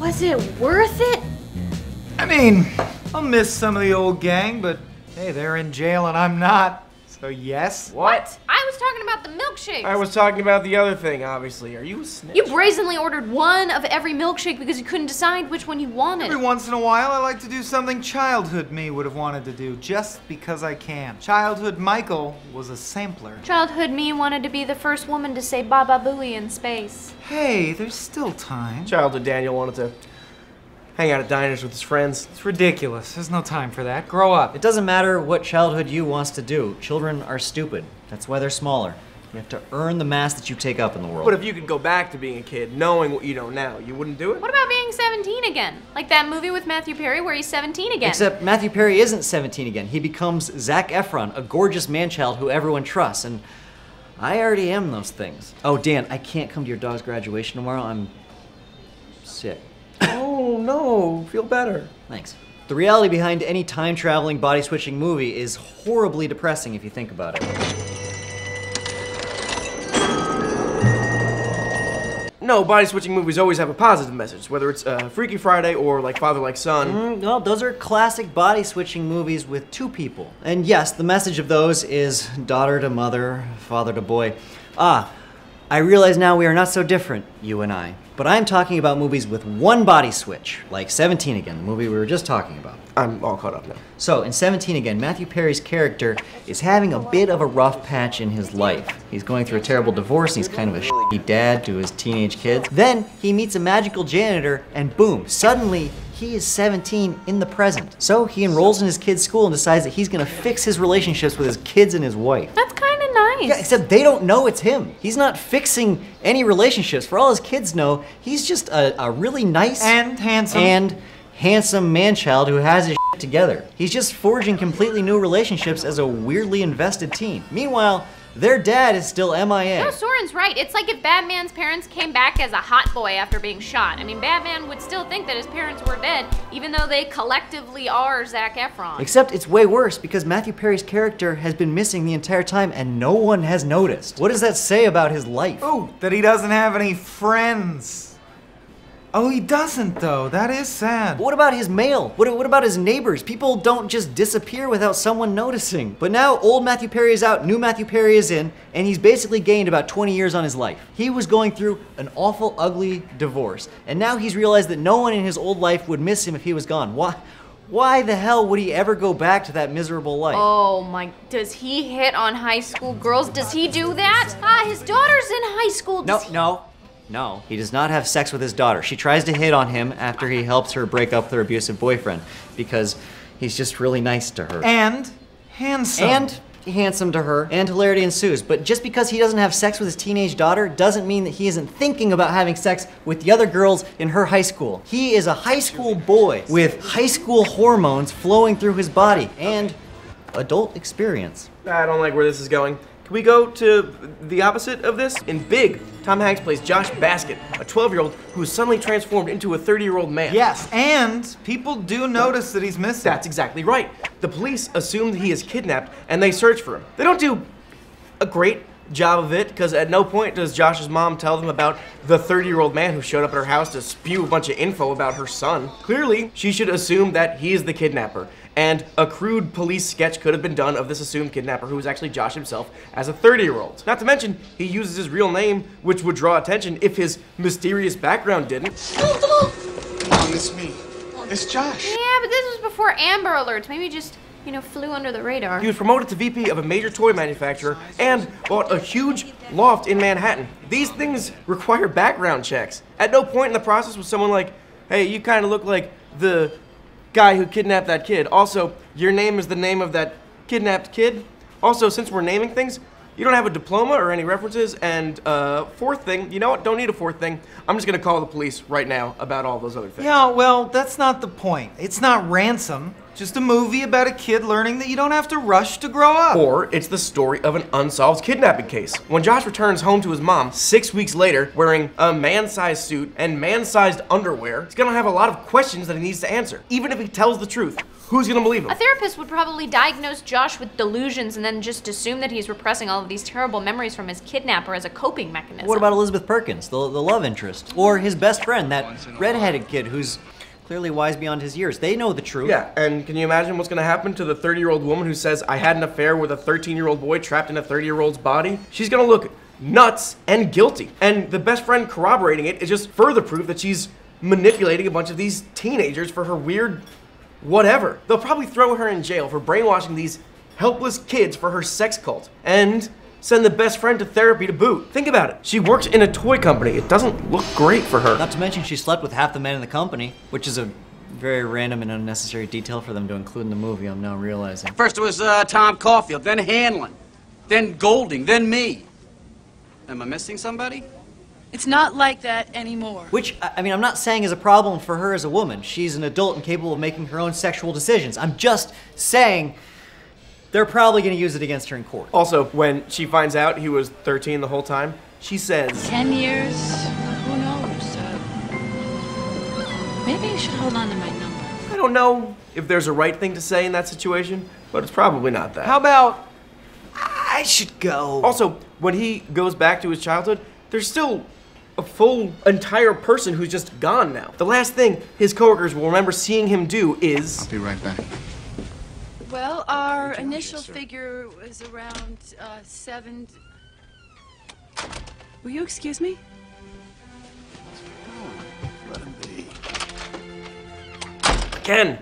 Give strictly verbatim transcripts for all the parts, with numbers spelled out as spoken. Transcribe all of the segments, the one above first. Was it worth it? I mean, I'll miss some of the old gang, but hey, they're in jail and I'm not. So yes. What? What? I was talking about the milkshakes. I was talking about the other thing, obviously. Are you a snitch? You brazenly ordered one of every milkshake because you couldn't decide which one you wanted. Every once in a while, I like to do something childhood me would have wanted to do, just because I can. Childhood Michael was a sampler. Childhood me wanted to be the first woman to say Baba Booey in space. Hey, there's still time. Childhood Daniel wanted to hang out at diners with his friends. It's ridiculous. There's no time for that. Grow up. It doesn't matter what childhood you wants to do. Children are stupid. That's why they're smaller. You have to earn the mass that you take up in the world. But if you could go back to being a kid, knowing what you know now, you wouldn't do it? What about being seventeen again? Like that movie with Mathew Perry where he's seventeen again. Except Mathew Perry isn't seventeen again. He becomes Zak Efron, a gorgeous man-child who everyone trusts, and I already am those things. Oh, Dan, I can't come to your dog's graduation tomorrow. I'm sick. Oh, no, feel better. Thanks. The reality behind any time-traveling, body-switching movie is horribly depressing if you think about it. No, body-switching movies always have a positive message, whether it's uh, Freaky Friday or Like Father Like Son. Mm, no, those are classic body-switching movies with two people. And yes, the message of those is daughter to mother, father to boy. Ah. I realize now we are not so different, you and I, but I'm talking about movies with one body switch, like seventeen Again, the movie we were just talking about. I'm all caught up now. So, in seventeen Again, Mathew Perry's character is having a bit of a rough patch in his life. He's going through a terrible divorce, and he's kind of a shitty dad to his teenage kids. Then, he meets a magical janitor, and boom, suddenly, he is seventeen in the present. So, he enrolls in his kid's school and decides that he's gonna fix his relationships with his kids and his wife. That's nice. Yeah, except they don't know it's him. He's not fixing any relationships. For all his kids know, he's just a, a really nice and handsome and handsome man-child who has his shit together. He's just forging completely new relationships as a weirdly invested teen. Meanwhile, their dad is still M I A. No, Soren's right. It's like if Batman's parents came back as a hot boy after being shot. I mean, Batman would still think that his parents were dead, even though they collectively are Zak Efron. Except it's way worse because Mathew Perry's character has been missing the entire time and no one has noticed. What does that say about his life? Oh, that he doesn't have any friends. Oh, he doesn't though. That is sad. But what about his mail? What, what about his neighbors? People don't just disappear without someone noticing. But now old Mathew Perry is out, new Mathew Perry is in, and he's basically gained about twenty years on his life. He was going through an awful, ugly divorce, and now he's realized that no one in his old life would miss him if he was gone. Why? Why the hell would he ever go back to that miserable life? Oh my, does he hit on high school girls? Does he do that? Ah, his daughter's in high school. Does no, he no. No, he does not have sex with his daughter. She tries to hit on him after he helps her break up with her abusive boyfriend because he's just really nice to her. And handsome. And handsome to her, and hilarity ensues. But just because he doesn't have sex with his teenage daughter doesn't mean that he isn't thinking about having sex with the other girls in her high school. He is a high school boy with high school hormones flowing through his body and adult experience. I don't like where this is going. Can we go to the opposite of this? In Big, Tom Hanks plays Josh Baskin, a twelve-year-old who is suddenly transformed into a thirty-year-old man. Yes, and people do notice that he's missing. That's exactly right. The police assume that he is kidnapped, and they search for him. They don't do a great job of it, because at no point does Josh's mom tell them about the thirty-year-old man who showed up at her house to spew a bunch of info about her son. Clearly, she should assume that he is the kidnapper, and a crude police sketch could have been done of this assumed kidnapper who was actually Josh himself as a thirty-year-old. Not to mention, he uses his real name, which would draw attention if his mysterious background didn't. Mom, it's me. It's Josh. Yeah, but this was before Amber Alerts. Maybe just, you know, flew under the radar. He was promoted to V P of a major toy manufacturer and bought a huge loft in Manhattan. These things require background checks. At no point in the process was someone like, hey, you kind of look like the guy who kidnapped that kid. Also, your name is the name of that kidnapped kid. Also, since we're naming things, you don't have a diploma or any references, and uh, fourth thing, you know what, don't need a fourth thing. I'm just gonna call the police right now about all those other things. Yeah, well, that's not the point. It's not Ransom, just a movie about a kid learning that you don't have to rush to grow up. Or it's the story of an unsolved kidnapping case. When Josh returns home to his mom six weeks later, wearing a man-sized suit and man-sized underwear, he's gonna have a lot of questions that he needs to answer, even if he tells the truth. Who's gonna believe him? A therapist would probably diagnose Josh with delusions and then just assume that he's repressing all of these terrible memories from his kidnapper as a coping mechanism. What about Elizabeth Perkins, the, the love interest? Or his best friend, that redheaded kid who's clearly wise beyond his years. They know the truth. Yeah, and can you imagine what's gonna happen to the thirty-year-old woman who says, I had an affair with a thirteen-year-old boy trapped in a thirty-year-old's body? She's gonna look nuts and guilty. And the best friend corroborating it is just further proof that she's manipulating a bunch of these teenagers for her weird whatever. They'll probably throw her in jail for brainwashing these helpless kids for her sex cult and send the best friend to therapy to boot. Think about it. She works in a toy company. It doesn't look great for her. Not to mention she slept with half the men in the company, which is a very random and unnecessary detail for them to include in the movie, I'm now realizing. First it was uh, Tom Caulfield, then Hanlon, then Golding, then me. Am I missing somebody? It's not like that anymore. Which, I mean, I'm not saying is a problem for her as a woman. She's an adult and capable of making her own sexual decisions. I'm just saying they're probably going to use it against her in court. Also, when she finds out he was thirteen the whole time, she says... Ten years, who knows? Uh, maybe you should hold on to my number. I don't know if there's a right thing to say in that situation, but it's probably not that. How about, I should go. Also, when he goes back to his childhood, there's still a full entire person who's just gone now. The last thing his coworkers will remember seeing him do is... I'll be right back. Well, our initial figure was around uh, seven... Will you excuse me? Let him be. Again,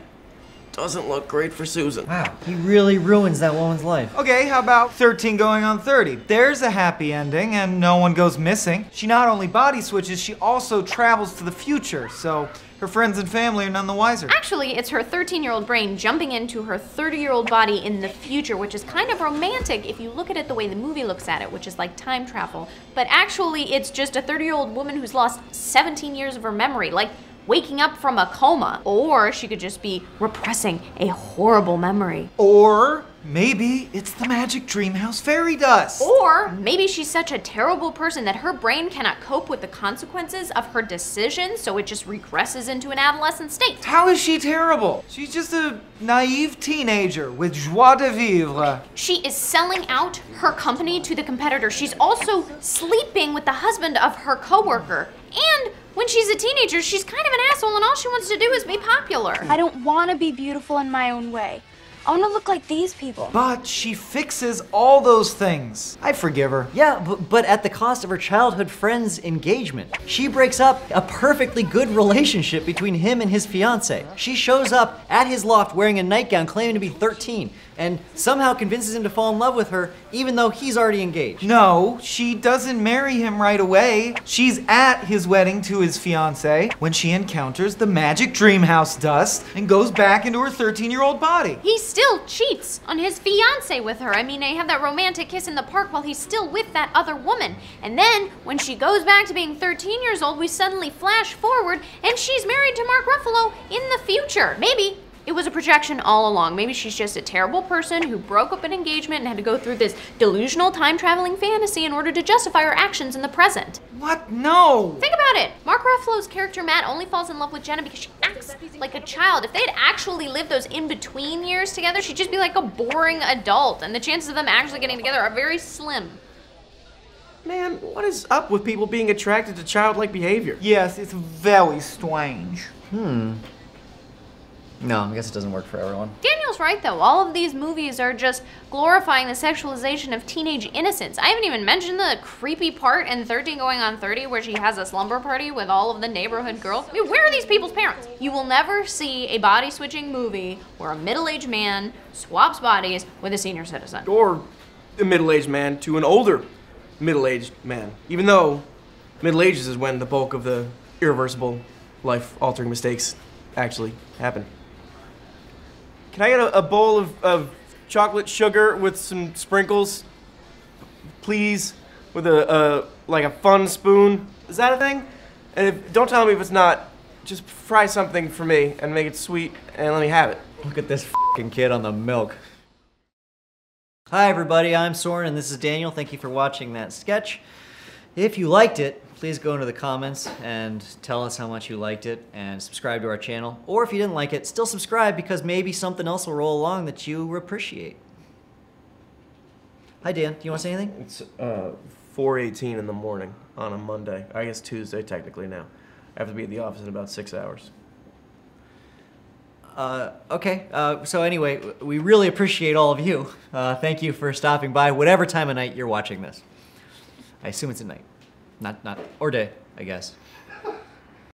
doesn't look great for Susan. Wow, he really ruins that woman's life. Okay, how about thirteen going on thirty? There's a happy ending and no one goes missing. She not only body switches, she also travels to the future, so her friends and family are none the wiser. Actually, it's her thirteen-year-old brain jumping into her thirty-year-old body in the future, which is kind of romantic if you look at it the way the movie looks at it, which is like time travel. But actually, it's just a thirty-year-old woman who's lost seventeen years of her memory, like waking up from a coma. Or she could just be repressing a horrible memory. Or maybe it's the magic dreamhouse fairy dust. Or maybe she's such a terrible person that her brain cannot cope with the consequences of her decisions, so it just regresses into an adolescent state. How is she terrible? She's just a naive teenager with joie de vivre. She is selling out her company to the competitor. She's also sleeping with the husband of her coworker. And when she's a teenager, she's kind of an asshole and all she wants to do is be popular. I don't want to be beautiful in my own way. I want to look like these people. But she fixes all those things. I forgive her. Yeah, but, but at the cost of her childhood friend's engagement. She breaks up a perfectly good relationship between him and his fiancée. She shows up at his loft wearing a nightgown claiming to be thirteen and somehow convinces him to fall in love with her even though he's already engaged. No, she doesn't marry him right away. She's at his wedding to his fiancée when she encounters the magic dreamhouse dust and goes back into her thirteen-year-old body. He's still cheats on his fiancée with her. I mean, they have that romantic kiss in the park while he's still with that other woman. And then, when she goes back to being thirteen years old, we suddenly flash forward and she's married to Mark Ruffalo in the future. Maybe it was a projection all along. Maybe she's just a terrible person who broke up an engagement and had to go through this delusional time-traveling fantasy in order to justify her actions in the present. What? No! Think about it. Mark Ruffalo's character, Matt, only falls in love with Jenna because she acts like a child. If they had actually lived those in-between years together, she'd just be like a boring adult, and the chances of them actually getting together are very slim. Man, what is up with people being attracted to childlike behavior? Yes, it's very strange. Hmm. No, I guess it doesn't work for everyone. Daniel's right, though. All of these movies are just glorifying the sexualization of teenage innocence. I haven't even mentioned the creepy part in thirteen going on thirty where she has a slumber party with all of the neighborhood girls. I mean, where are these people's parents? You will never see a body-switching movie where a middle-aged man swaps bodies with a senior citizen. Or a middle-aged man to an older middle-aged man. Even though middle ages is when the bulk of the irreversible life-altering mistakes actually happen. Can I get a, a bowl of, of chocolate sugar with some sprinkles, please? With a, a, like a fun spoon? Is that a thing? And if, don't tell me if it's not. Just fry something for me and make it sweet and let me have it. Look at this f***ing kid on the milk. Hi everybody, I'm Soren and this is Daniel. Thank you for watching that sketch. If you liked it, please go into the comments and tell us how much you liked it and subscribe to our channel. Or if you didn't like it, still subscribe because maybe something else will roll along that you appreciate. Hi, Dan. Do you want to say anything? It's uh, four eighteen in the morning on a Monday. I guess Tuesday technically now. I have to be at the office in about six hours. Uh, okay. Uh, so anyway, we really appreciate all of you. Uh, thank you for stopping by, whatever time of night you're watching this. I assume it's at night, not not or day, I guess.